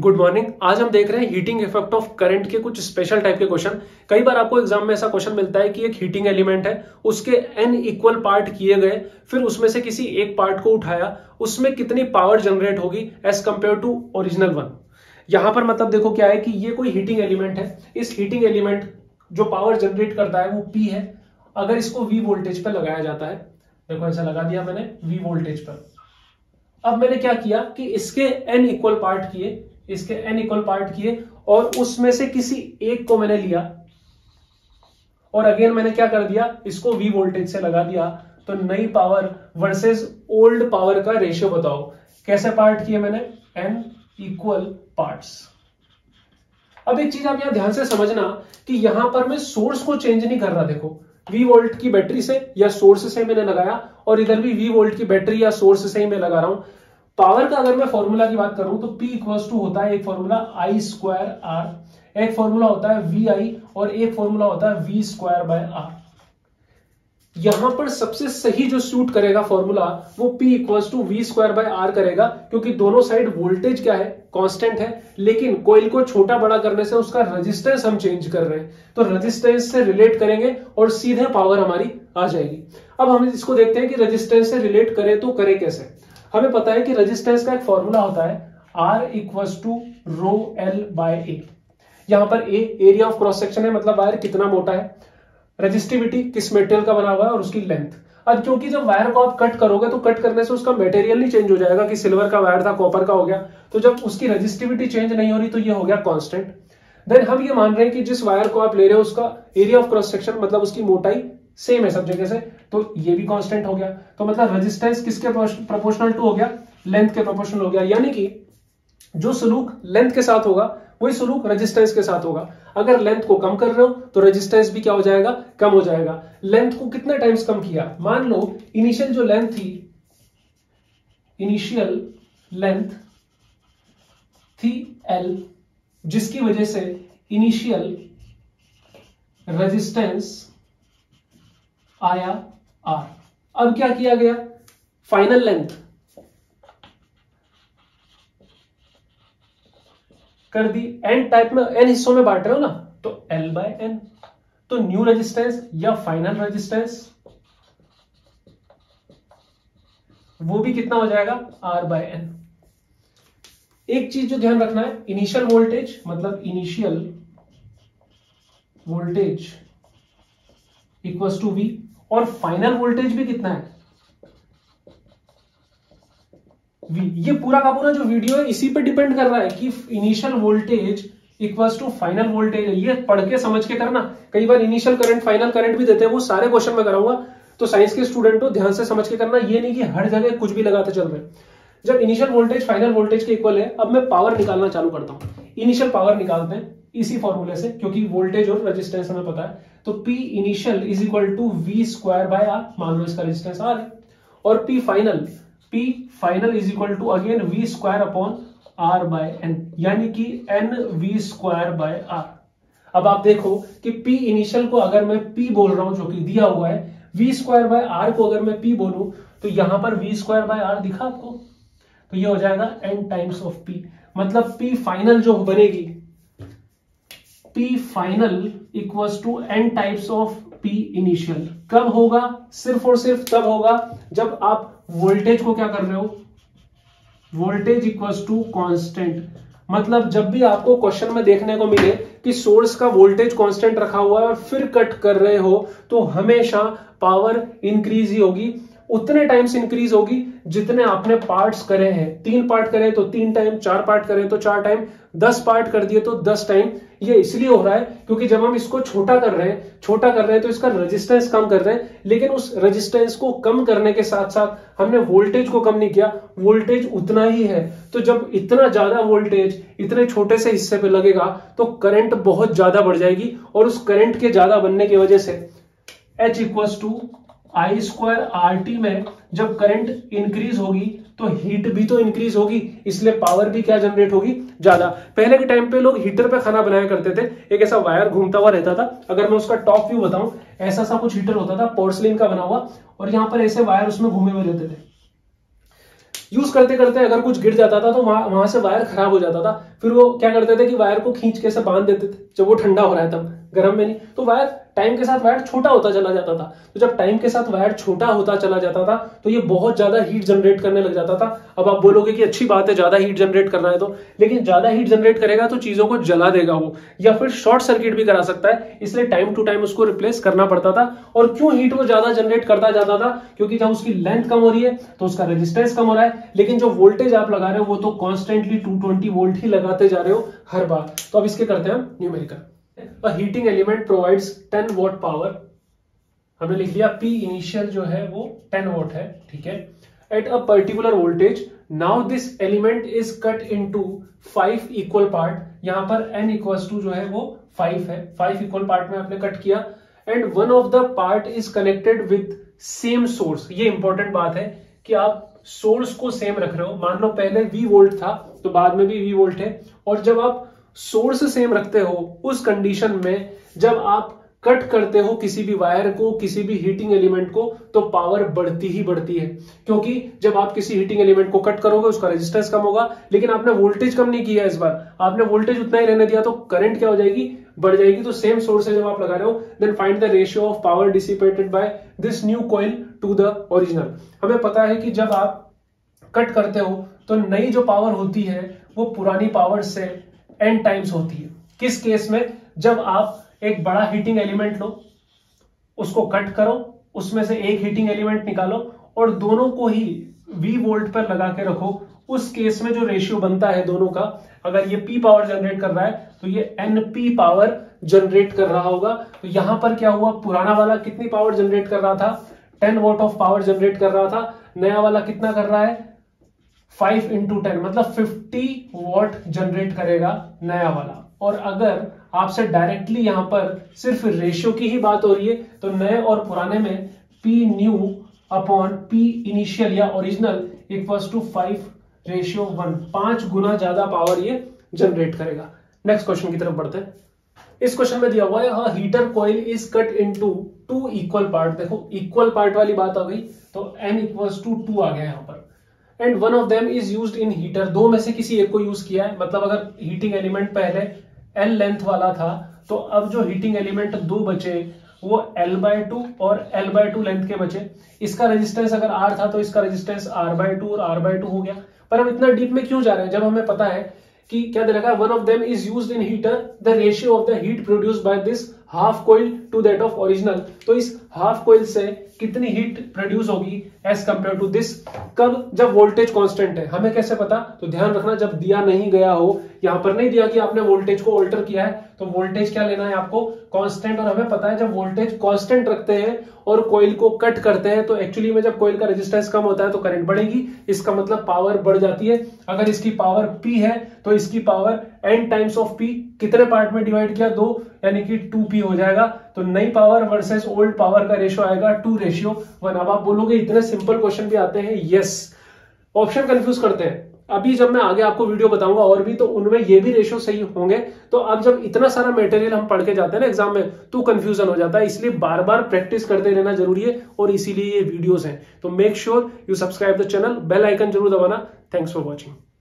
Good morning. आज हम देख रहे हैं हीटिंग इफेक्ट ऑफ करंट के कुछ स्पेशल टाइप के क्वेश्चन। कई बार आपको एग्जाम में ऐसा क्वेश्चन मिलता है कि एक हीटिंग एलिमेंट है, उसके n इक्वल पार्ट किए गए, फिर उसमें से किसी एक पार्ट को उठाया, उसमें कितनी पावर जनरेट होगी as compare to original one. यहां पर मतलब देखो क्या है कि ये कोई हीटिंग एलिमेंट है, इस हीटिंग एलिमेंट जो पावर जनरेट करता है वो p है। अगर इसको v वोल्टेज पर लगाया जाता है, देखो ऐसा लगा दिया मैंने v वोल्टेज पर। अब मैंने क्या किया कि इसके n इक्वल पार्ट किए, इसके n इक्वल पार्ट किए और उसमें से किसी एक को मैंने लिया और अगेन मैंने क्या कर दिया, इसको v वोल्टेज से लगा दिया। तो नई पावर वर्सेस ओल्ड पावर का रेशियो बताओ। कैसे पार्ट किए मैंने, n इक्वल पार्ट्स। अब एक चीज आप यहां ध्यान से समझना कि यहां पर मैं सोर्स को चेंज नहीं कर रहा। देखो v वोल्ट की बैटरी से या सोर्स से मैंने लगाया और इधर भी v वोल्ट की बैटरी या सोर्स से ही मैं लगा रहा हूं। पावर का अगर मैं फॉर्मूला की बात करूं तो P इक्वल्स टू होता है, एक फॉर्मूला I स्क्वायर R, एक फॉर्मूला होता है VI और एक फॉर्मूला होता है V स्क्वायर बाय R। यहां पर सबसे सही जो सूट करेगा फॉर्मूला वो P equals to V square by R करेगा, क्योंकि दोनों साइड वोल्टेज क्या है, कांस्टेंट है, लेकिन कोयल को छोटा बड़ा करने से उसका रजिस्टेंस हम चेंज कर रहे हैं। तो रजिस्टेंस से रिलेट करेंगे और सीधे पावर हमारी आ जाएगी। अब हम इसको देखते हैं कि रजिस्टेंस से रिलेट करें तो करें कैसे। हमें पता है कि रेजिस्टेंस का एक फॉर्मूला होता है R equals to rho L by A। यहां पर A area of cross section है, मतलब वायर कितना मोटा है, रेजिस्टिविटी किस मेटेरियल का बना हुआ है और उसकी लेंथ। अब क्योंकि जब वायर को आप कट करोगे तो कट करने से उसका मटेरियल नहीं चेंज हो जाएगा कि सिल्वर का वायर था कॉपर का हो गया, तो जब उसकी रेजिस्टिविटी चेंज नहीं हो रही तो यह हो गया कॉन्स्टेंट। देन हम ये मान रहे हैं कि जिस वायर को आप ले रहे हो उसका एरिया ऑफ क्रॉस सेक्शन मतलब उसकी मोटाई सेम है सब जगह से, तो ये भी कांस्टेंट हो गया। तो मतलब रेजिस्टेंस किसके प्रोपोर्शनल टू हो गया, लेंथ के प्रोपोर्शनल हो गया। यानी कि जो सलूक लेंथ के साथ होगा वही सलूक रेजिस्टेंस के साथ होगा। अगर लेंथ को कम कर रहे हो तो रेजिस्टेंस भी क्या हो जाएगा, कम हो जाएगा। लेंथ को कितने टाइम्स कम किया, मान लो इनिशियल जो लेंथ थी, इनिशियल लेंथ थी L, जिसकी वजह से इनिशियल रेजिस्टेंस आया R। अब क्या किया गया, फाइनल लेंथ कर दी n टाइप में, n हिस्सों में बांट रहे हो ना, तो L बाय n। तो न्यू रेजिस्टेंस या फाइनल रेजिस्टेंस वो भी कितना हो जाएगा, R बाय n। एक चीज जो ध्यान रखना है, इनिशियल वोल्टेज मतलब initial voltage equals to V और फाइनल वोल्टेज भी कितना है, V। ये पूरा का पूरा जो वीडियो है इसी पे डिपेंड कर रहा है कि initial voltage equals to final voltage है। ये पढ़ के समझ के करना। कई बार इनिशियल करंट फाइनल करंट भी देते हैं, वो सारे क्वेश्चन में कराऊंगा, तो साइंस के स्टूडेंट को ध्यान से समझ के करना। ये नहीं कि हर जगह कुछ भी लगाते चल रहे। जब इनिशियल वोल्टेज फाइनल वोल्टेज के इक्वल है, अब मैं पावर निकालना चालू करता हूं। इनिशियल पावर निकालते हैं इसी फॉर्मूले से, क्योंकि वोल्टेज और रेजिस्टेंस हमें पता है। तो P initial is equal to V square by R, मान लो इसका रेजिस्टेंस R है, और P final is equal to again V square upon R by N, यानी कि N V square by R। अब आप देखो कि P इनिशियल को अगर मैं P बोल रहा हूं जो कि दिया हुआ है, V स्क्वायर बाय R को अगर मैं P बोलूं तो यहां पर V स्क्वायर बाय R दिखा आपको, तो ये हो जाएगा N टाइम्स ऑफ P। मतलब P फाइनल जो बनेगी, P final equals to n types of P initial. कब होगा, सिर्फ और सिर्फ तब होगा जब आप वोल्टेज को क्या कर रहे हो, वोल्टेज इक्वल्स टू कांस्टेंट। मतलब जब भी आपको क्वेश्चन में देखने को मिले कि सोर्स का वोल्टेज कांस्टेंट रखा हुआ है और फिर कट कर रहे हो, तो हमेशा पावर इंक्रीज ही होगी, उतने टाइम्स इंक्रीज होगी जितने आपने पार्ट्स करे हैं। 3 पार्ट करे तो 3 टाइम, 4 पार्ट करे तो 4 टाइम, 10 पार्ट कर दिए तो 10 टाइम। ये इसलिए हो रहा है क्योंकि जब हम इसको छोटा कर रहे हैं तो इसका रेजिस्टेंस कम कर रहे हैं, लेकिन उस रेजिस्टेंस को कम करने के साथ साथ हमने वोल्टेज को कम नहीं किया, वोल्टेज उतना ही है। तो जब इतना ज्यादा वोल्टेज इतने छोटे से हिस्से पे लगेगा तो करंट बहुत ज्यादा बढ़ जाएगी, और उस करंट के ज्यादा बनने की वजह से H equals to I square RT में जब करंट इंक्रीज होगी तो हीट भी तो इंक्रीज होगी, इसलिए पावर भी क्या जनरेट होगी, ज्यादा। पहले के टाइम पे लोग हीटर पे खाना बनाया करते थे, एक ऐसा वायर घूमता हुआ रहता था। अगर मैं उसका टॉप व्यू बताऊं, ऐसा सा कुछ हीटर होता था, पोर्सलिन का बना हुआ, और यहां पर ऐसे वायर उसमें घूमे हुए रहते थे। यूज करते करते अगर कुछ गिर जाता था तो वहां से वायर खराब हो जाता था, फिर वो क्या करते थे कि वायर को खींच के से बांध देते थे जब वो ठंडा हो रहा है तब, गर्म में नहीं। तो वायर टाइम के साथ वायर छोटा होता चला जाता था, तो जब टाइम के साथ वायर छोटा होता चला जाता था तो ये बहुत ज्यादा हीट जनरेट करने लग जाता था। अब आप बोलोगे कि अच्छी बात है ज्यादा हीट जनरेट करना है तो, लेकिन ज्यादा हीट जनरेट करेगा तो चीजों को जला देगा वो, या फिर शॉर्ट सर्किट भी करा सकता है, इसलिए टाइम टू टाइम उसको रिप्लेस करना पड़ता था। और क्यों हीट वो ज्यादा जनरेट करता जाता था? क्योंकि जब उसकी लेंथ कम हो रही है तो उसका रेजिस्टेंस कम हो रहा है, लेकिन जो वोल्टेज आप लगा रहे हो वो तो कॉन्स्टेंटली 220 वोल्ट ही लगाते जा रहे हो हर बार। तो अब इसके करते हैं हम numerical. A heating element provides 10 watt power, हमने लिख लिया P initial जो है वो 10 watt है, ठीक है, at a particular voltage. Now this element is cut into 5 equal part, यहाँ पर n equals to जो है वो 5 है, 5 equal part में आपने कट किया, and one of the part is connected with same source. ये important बात है कि आप सोर्स को सेम रख रहे हो, मान लो पहले V वोल्ट था तो बाद में भी V वोल्ट है, और जब आप सोर्स सेम रखते हो उस कंडीशन में जब आप कट करते हो किसी भी वायर को, किसी भी हीटिंग एलिमेंट को, तो पावर बढ़ती ही बढ़ती है, क्योंकि जब आप किसी हीटिंग एलिमेंट को कट करोगे उसका रेजिस्टेंस कम होगा, लेकिन आपने वोल्टेज कम नहीं किया इस बार, आपने वोल्टेज उतना ही रहने दिया, तो करंट क्या हो जाएगी, बढ़ जाएगी। तो सेम सोर्स से जब आप लगा रहे हो, then find the ratio of power dissipated by this new coil to the original. हमें पता है कि जब आप कट करते हो तो नई जो पावर होती है वो पुरानी पावर से n टाइम्स होती है। किस केस में? जब आप एक बड़ा हीटिंग एलिमेंट लो, उसको कट करो, उसमें से एक हीटिंग एलिमेंट निकालो और दोनों को ही V वोल्ट पर लगा के रखो, उस केस में जो रेशियो बनता है दोनों का, अगर ये P पावर जनरेट कर रहा है तो ये NP पावर जनरेट कर रहा होगा। तो यहां पर क्या हुआ, पुराना वाला कितनी पावर जनरेट कर रहा था, 10 वॉट ऑफ पावर जनरेट कर रहा था, नया वाला कितना कर रहा है, 5 into 10, मतलब 50 वॉट जनरेट करेगा नया वाला। और अगर आपसे डायरेक्टली यहां पर सिर्फ रेशियो की ही बात हो रही है तो नए और पुराने में P new upon P initial या ओरिजिनल इक्वल्स टू 5:1, 5 गुना ज्यादा पावर ये जनरेट करेगा। नेक्स्ट क्वेश्चन की तरफ बढ़ते हैं। इस क्वेश्चन में दिया हुआ है heater coil is cut into 2 equal part. देखो इक्वल पार्ट वाली बात आ गई तो n इक्वल्स टू 2 आ गया यहाँ पर, and one of them is used in heater, दो में से किसी एक को यूज किया है, मतलब अगर हीटिंग एलिमेंट पहले L लेंथ वाला था तो अब जो हीटिंग एलिमेंट दो बचे वो L/2 और L/2 लेंथ के बचे। इसका रेजिस्टेंस अगर R था तो इसका रेजिस्टेंस R/2 और R/2 हो गया। पर हम इतना डीप में क्यों जा रहे हैं जब हमें पता है कि क्या दे रखा है, one of them is used in heater the ratio of the heat produced by this half coil to that of original. तो इस हाफ कॉइल से कितनी हीट प्रोड्यूस होगी एज कंपेयर टू दिस, कब, जब वोल्टेज कांस्टेंट है। हमें कैसे पता? तो ध्यान रखना जब दिया नहीं गया हो, यहां पर नहीं दिया कि आपने वोल्टेज को ऑल्टर किया है, तो वोल्टेज क्या लेना है आपको, कांस्टेंट। और हमें पता है जब वोल्टेज कांस्टेंट रखते हैं और कॉइल को कट करते हैं तो एक्चुअली में जब कॉइल का रेजिस्टेंस कम होता है तो करंट बढ़ेगी, इसका मतलब पावर बढ़ जाती है। अगर इसकी पावर P है तो इसकी power n times of P, कितने पार्ट में डिवाइड किया, 2, यानी कि 2P हो जाएगा। तो नई पावर वर्सेस ओल्ड पावर का रेशियो आएगा 2:1। अब आप बोलोगे इतने सिंपल क्वेश्चन भी आते हैं? यस, ऑप्शन कंफ्यूज करते हैं। अभी जब मैं आगे आपको वीडियो बताऊंगा और भी, तो उनमें ये भी रेशियो सही होंगे। तो अब जब इतना सारा मटेरियल हम पढ़ के जाते हैं ना एग्जाम में तो कंफ्यूजन हो जाता है, इसलिए बार बार प्रैक्टिस करते रहना जरूरी है और इसीलिए ये वीडियोस हैं। तो make sure you subscribe the channel, bell icon जरूर दबाना। Thanks for watching.